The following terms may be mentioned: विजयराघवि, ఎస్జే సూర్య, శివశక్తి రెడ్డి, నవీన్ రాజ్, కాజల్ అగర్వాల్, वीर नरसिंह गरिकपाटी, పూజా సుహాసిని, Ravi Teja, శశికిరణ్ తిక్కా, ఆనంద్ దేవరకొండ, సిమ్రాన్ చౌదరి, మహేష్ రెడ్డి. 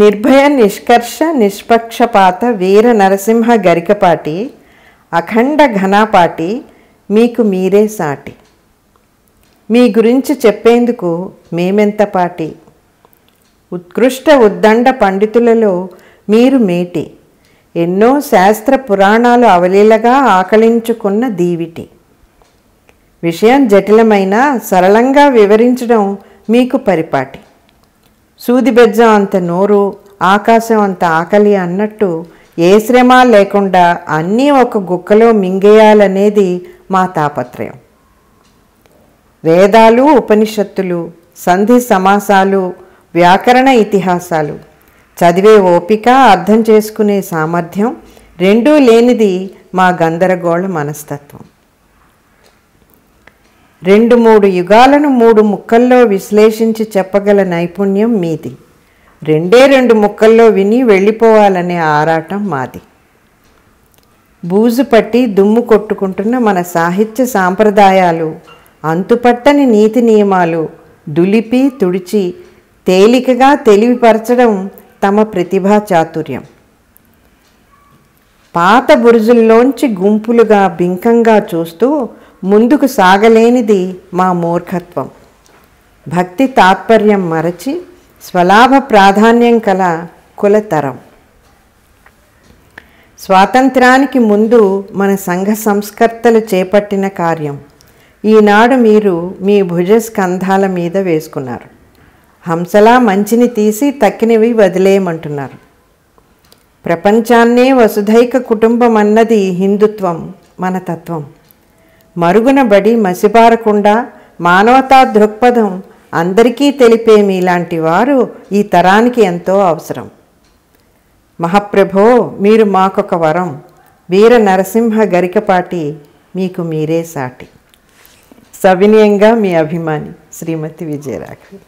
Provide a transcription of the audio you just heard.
निर्भय निष्कर्ष निष्पक्षपात वीर नरसिंह गरिकपाटी अखंड घनापाटी मीकु मीरे साटी। मी गुरिंचि चेप्पेंदुकु मेमेंत पाटी। उत्कृष्ट उद्दंड पंडितुललो मीरु मेटी। एन्नो शास्त्र पुराणालु अवलीलगा आकलिंचुकुन्न दीविटी। विषयं जटिलमैना सरलंगा विवरिंचडं मीकु परिपाटी। सूदिबेज्जं अंत नोरु आकाशं अंत आकली अन्नट्टु ఏ శ్రమ లేకుండా అన్నీ ఒక గుక్కలో మింగేయాలనేది మా తాపత్రయం। వేదాలు ఉపనిషత్తులు సంధి సమాసాలు వ్యాకరణ ఇతిహాసాలు చదివే ఓపిక అర్థం చేసుకునే సామర్థ్యం రెండూ లేనిది మా గందరగోళ మనస్తత్వం। రెండు మూడు యుగాలను మూడు ముక్కల్లో విశ్లేషించి చెప్పగల నైపుణ్యం మీది। రెండే రెండు ముక్కల్లో విని వెళ్ళిపోవాలనే ఆరాటం మాది। బూజు పట్టి దుమ్ము కొట్టుకుంటున్న మన సాహిత్య సాంప్రదాయాలు అంతుపట్టని నీతి నియమాలు దులిపి తుడిచి తేలికగా తెలివిపరచడం తమ ప్రతిభా చాతుర్యం। పాత బురుజుల్లోంచి గుంపులుగా బింకంగా చూస్తూ ముందుకు సాగలేనిది మా మూర్ఖత్వం। భక్తి తాత్పర్యం మరచి స్వలాభ ప్రాధాన్యం కల కులతరం। స్వాతంత్రానికి ముందు మన సంఘ సంస్కర్తలు చేపట్టిన కార్యం ఈనాడు మీరు మీ భుజస్కంధాల మీద వేసుకున్నారు। హంసలా మంచిని తీసి తక్కినవి వదిలేయమంటున్నారు। ప్రపంచాన్నే వసుధైక కుటుంబం అన్నది హిందుత్వం మన తత్వం। మరుగునబడి మసిబారకుండా మానవతా దృక్పథం అందరికీ తెలిపే మీలాంటి వారు ఈ తరానికి ఎంతో అవసరం। మహాప్రభో, మీరు మాకొక వరం। వీర నరసింహ गरिकपाटी మీకు మీరే సాటి। సవినయంగా మీ అభిమాని శ్రీమతి విజయరాఘవి।